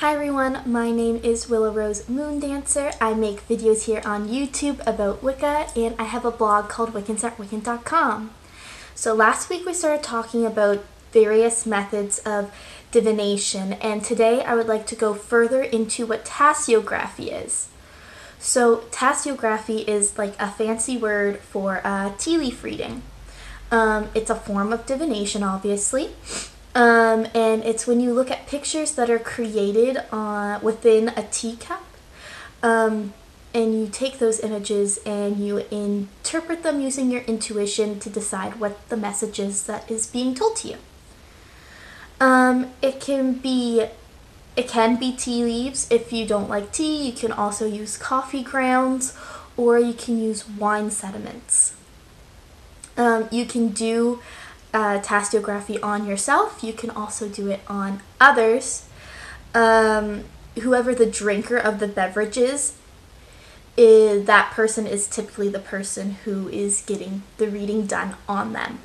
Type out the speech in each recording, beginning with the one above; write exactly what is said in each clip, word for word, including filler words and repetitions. Hi everyone, my name is Willow Rose Moondancer. I make videos here on YouTube about Wicca, and I have a blog called wiccan sart wiccan dot com. So last week we started talking about various methods of divination, and today I would like to go further into what tasseography is. So tasseography is like a fancy word for uh, tea leaf reading. Um, it's a form of divination, obviously. Um, and it's when you look at pictures that are created uh, within a teacup, um, and you take those images and you interpret them using your intuition to decide what the message is that is being told to you. Um, it can be, it can be tea leaves. If you don't like tea, you can also use coffee grounds, or you can use wine sediments. Um, you can do Uh, tasseography on yourself. You can also do it on others. Um, whoever the drinker of the beverage is, is, that person is typically the person who is getting the reading done on them.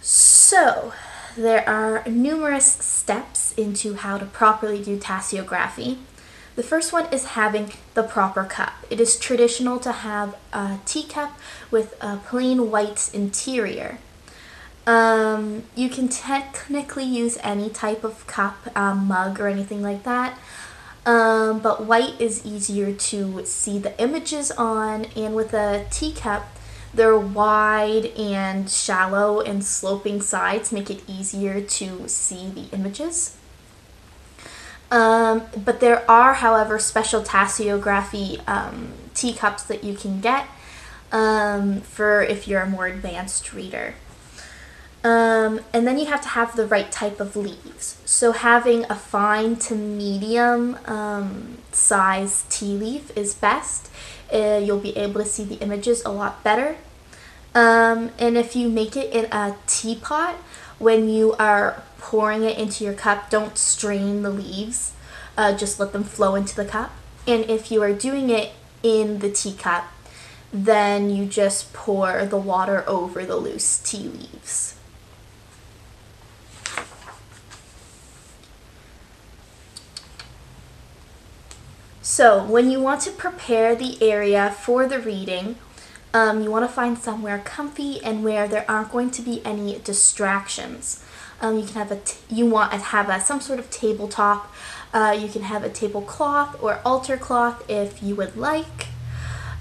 So there are numerous steps into how to properly do tasseography. The first one is having the proper cup. It is traditional to have a teacup with a plain white interior. Um, you can technically use any type of cup, um, mug, or anything like that, um, but white is easier to see the images on, and with a teacup, their wide and shallow and sloping sides make it easier to see the images. Um, but there are, however, special tasseography um, teacups that you can get um, for if you're a more advanced reader. Um, and then you have to have the right type of leaves. So having a fine to medium um, size tea leaf is best. Uh, you'll be able to see the images a lot better. Um, and if you make it in a teapot, when you are pouring it into your cup, don't strain the leaves, uh, just let them flow into the cup. And if you are doing it in the teacup, then you just pour the water over the loose tea leaves. So when you want to prepare the area for the reading, Um, you want to find somewhere comfy and where there aren't going to be any distractions. Um, you can have a t you want to have a, some sort of tabletop. Uh, you can have a tablecloth or altar cloth if you would like.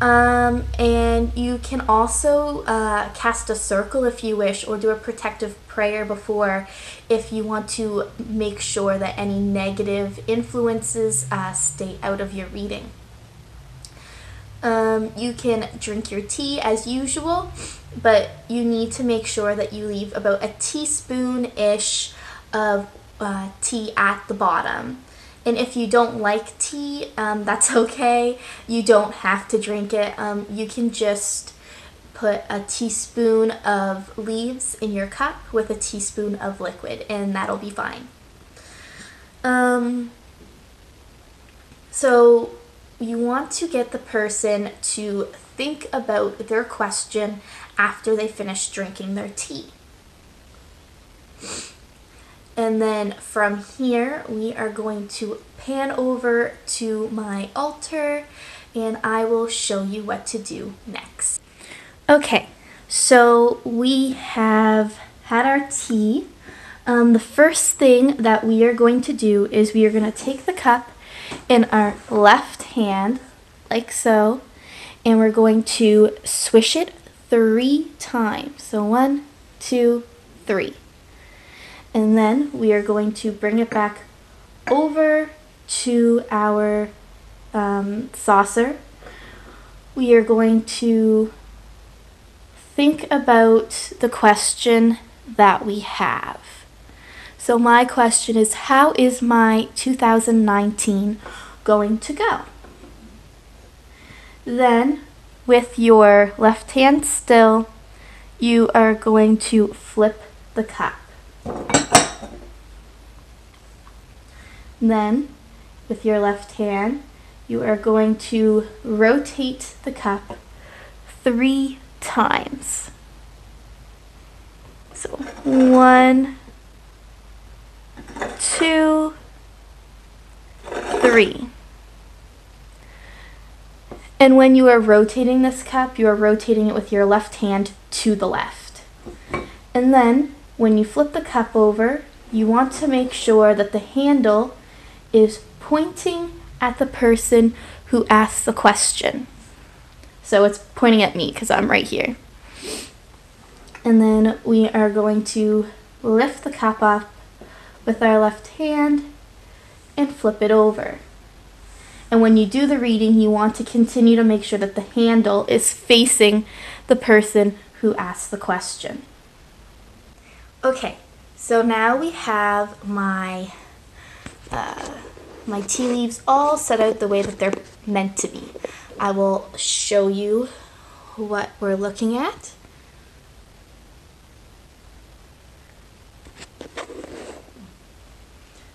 Um, and you can also uh, cast a circle if you wish, or do a protective prayer before if you want to make sure that any negative influences uh, stay out of your reading. Um, you can drink your tea as usual, but you need to make sure that you leave about a teaspoon-ish of uh, tea at the bottom. And if you don't like tea, um, that's okay. You don't have to drink it. Um, you can just put a teaspoon of leaves in your cup with a teaspoon of liquid, and that'll be fine. Um, so... You want to get the person to think about their question after they finish drinking their tea. And then from here, we are going to pan over to my altar, and I will show you what to do next. Okay, so we have had our tea. Um, the first thing that we are going to do is we are going to take the cup in our left hand, like so, and we're going to swish it three times. So one, two, three. And then we are going to bring it back over to our um, saucer. We are going to think about the question that we have. So my question is, how is my two thousand nineteen going to go? Then, with your left hand still, you are going to flip the cup. Then, with your left hand, you are going to rotate the cup three times. So, one, two, three. And when you are rotating this cup, you are rotating it with your left hand to the left. And then when you flip the cup over, you want to make sure that the handle is pointing at the person who asks the question. So it's pointing at me because I'm right here. And then we are going to lift the cup up with our left hand and flip it over. And when you do the reading, you want to continue to make sure that the handle is facing the person who asked the question. Okay, so now we have my uh, my tea leaves all set out the way that they're meant to be. I will show you what we're looking at.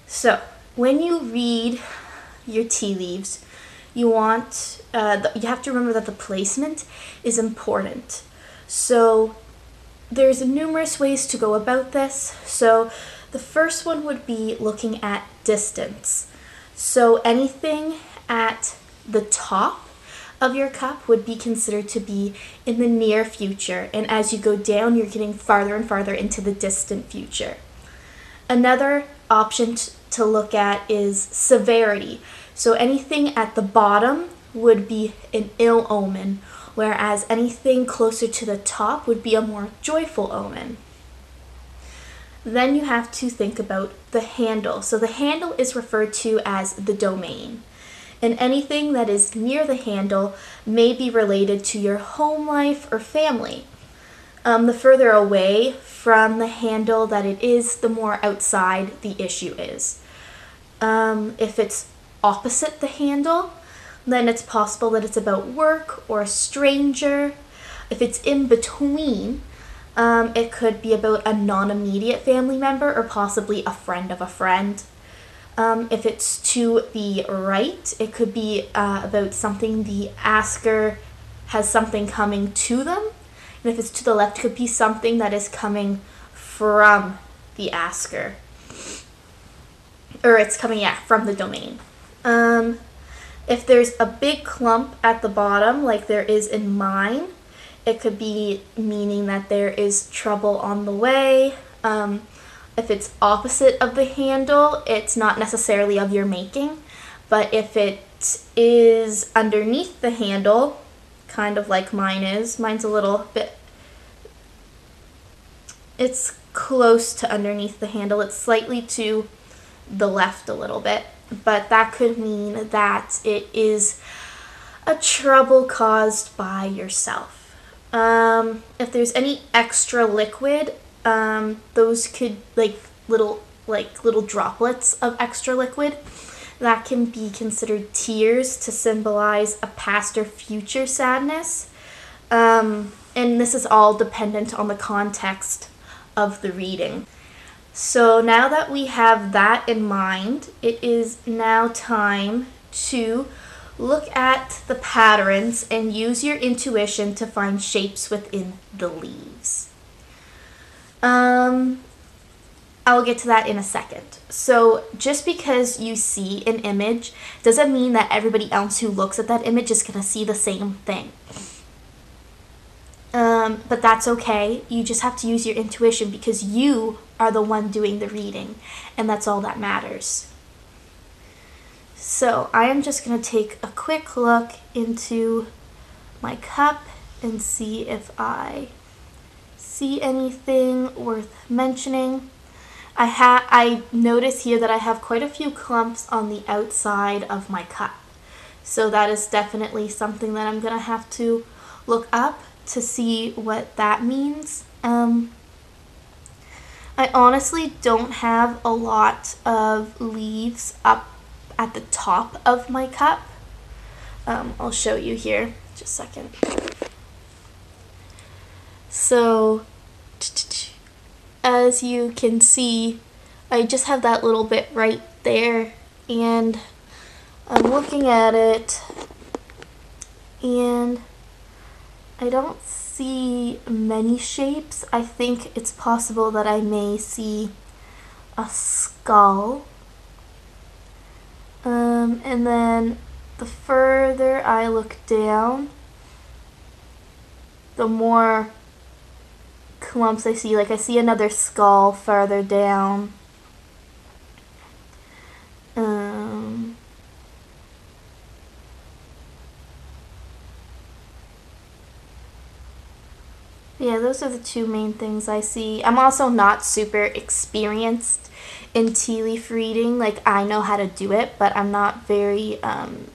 So, when you read your tea leaves, you want uh, the, you have to remember that the placement is important. So there's numerous ways to go about this. So the first one would be looking at distance. So anything at the top of your cup would be considered to be in the near future, and as you go down, you're getting farther and farther into the distant future. Another option to look at is severity. So anything at the bottom would be an ill omen, whereas anything closer to the top would be a more joyful omen. Then you have to think about the handle. So the handle is referred to as the domain, and anything that is near the handle may be related to your home life or family. Um, the further away from the handle that it is, the more outside the issue is. Um, if it's opposite the handle, then it's possible that it's about work or a stranger. If it's in between, um, it could be about a non-immediate family member or possibly a friend of a friend. Um, if it's to the right, it could be uh, about something the asker has something coming to them. And if it's to the left, it could be something that is coming from the asker. Or it's coming, yeah, from the domain. Um, if there's a big clump at the bottom, like there is in mine, it could be meaning that there is trouble on the way. Um, if it's opposite of the handle, it's not necessarily of your making. But if it is underneath the handle, kind of like mine is. Mine's a little bit, it's close to underneath the handle. It's slightly to the left a little bit, but that could mean that it is a trouble caused by yourself. Um, if there's any extra liquid, um, those could, like little, like little droplets of extra liquid, that can be considered tears to symbolize a past or future sadness. Um, and this is all dependent on the context of the reading. So now that we have that in mind, it is now time to look at the patterns and use your intuition to find shapes within the leaves. Um, I'll get to that in a second. So just because you see an image doesn't mean that everybody else who looks at that image is going to see the same thing. Um, but that's okay. You just have to use your intuition because you are the one doing the reading, and that's all that matters. So I am just going to take a quick look into my cup and see if I see anything worth mentioning. I ha I notice here that I have quite a few clumps on the outside of my cup. So that is definitely something that I'm going to have to look up to see what that means. Um, I honestly don't have a lot of leaves up at the top of my cup. Um, I'll show you here. Just a second. So as you can see, I just have that little bit right there, and I'm looking at it and I don't see many shapes. I think it's possible that I may see a skull. Um, Um, and then the further I look down, the more clumps I see. Like, I see another skull farther down. Um, yeah, those are the two main things I see. I'm also not super experienced in tea leaf reading. Like, I know how to do it, but I'm not very um,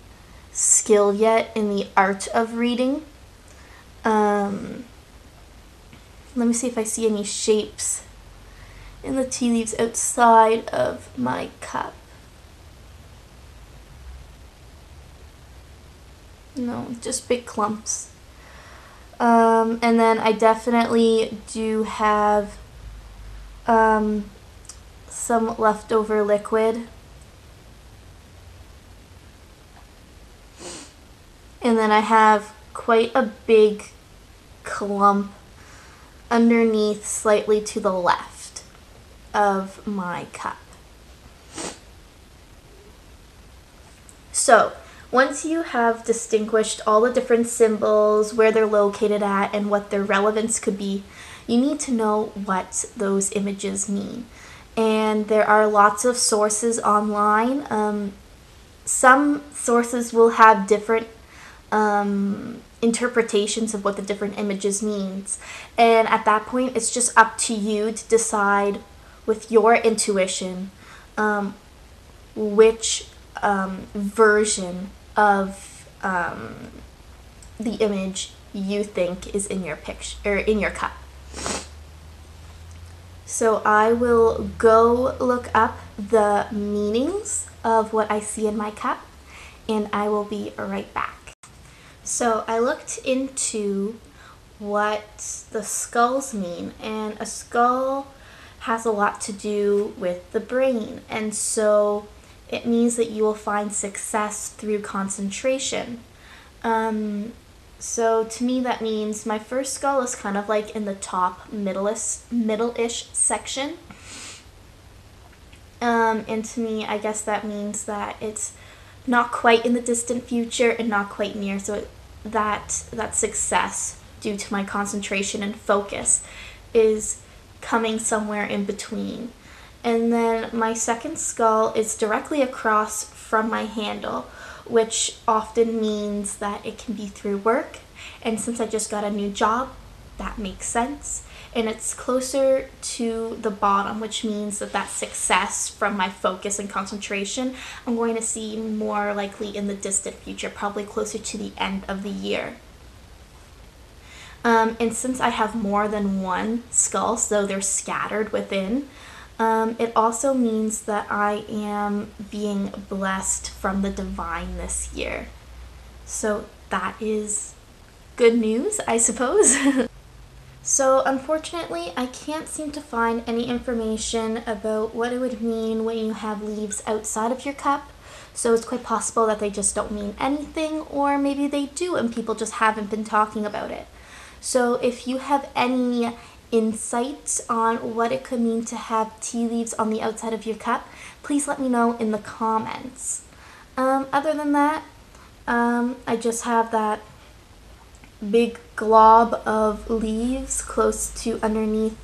skilled yet in the art of reading. Um, let me see if I see any shapes in the tea leaves outside of my cup. No, just big clumps. Um, and then I definitely do have um, some leftover liquid. And then I have quite a big clump underneath, slightly to the left of my cup. So once you have distinguished all the different symbols, where they're located at, and what their relevance could be, you need to know what those images mean. And there are lots of sources online. Um, some sources will have different um, interpretations of what the different images means, and at that point it's just up to you to decide with your intuition um, which um, version of um, the image you think is in your picture or in your cup. So I will go look up the meanings of what I see in my cup, and I will be right back. So I looked into what the skulls mean, and a skull has a lot to do with the brain, and so it means that you will find success through concentration. Um, so to me that means my first skull is kind of like in the top middle-ish, middle-ish section, um, and to me I guess that means that it's not quite in the distant future and not quite near, so it that that success due to my concentration and focus is coming somewhere in between. And then my second skull is directly across from my handle, which often means that it can be through work, and since I just got a new job, that makes sense. And it's closer to the bottom, which means that that success from my focus and concentration I'm going to see more likely in the distant future, probably closer to the end of the year. Um, and since I have more than one skull, so they're scattered within, um, it also means that I am being blessed from the divine this year. So that is good news, I suppose. So unfortunately, I can't seem to find any information about what it would mean when you have leaves outside of your cup, so it's quite possible that they just don't mean anything, or maybe they do and people just haven't been talking about it. So if you have any insights on what it could mean to have tea leaves on the outside of your cup, please let me know in the comments. Um, other than that, um, I just have that big glob of leaves close to underneath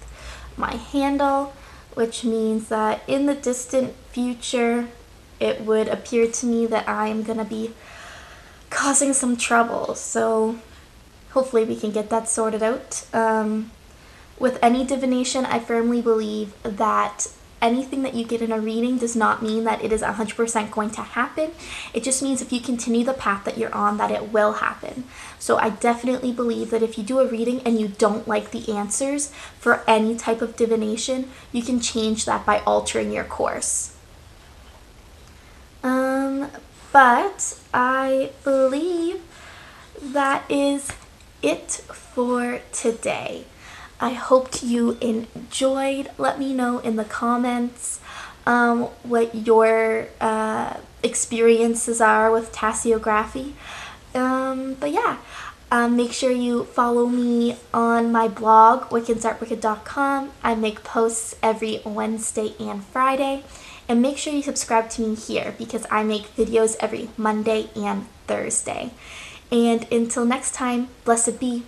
my handle, which means that in the distant future it would appear to me that I am gonna be causing some trouble, so hopefully we can get that sorted out. Um, with any divination, I firmly believe that anything that you get in a reading does not mean that it is one hundred percent going to happen. It just means if you continue the path that you're on, that it will happen. So I definitely believe that if you do a reading and you don't like the answers for any type of divination, you can change that by altering your course. Um, but I believe that is it for today. I hope you enjoyed. Let me know in the comments um, what your uh, experiences are with tasseography. Um, but yeah, um, make sure you follow me on my blog, wiccan's art wicked dot com. I make posts every Wednesday and Friday, And make sure you subscribe to me here because I make videos every Monday and Thursday. And until next time, blessed be.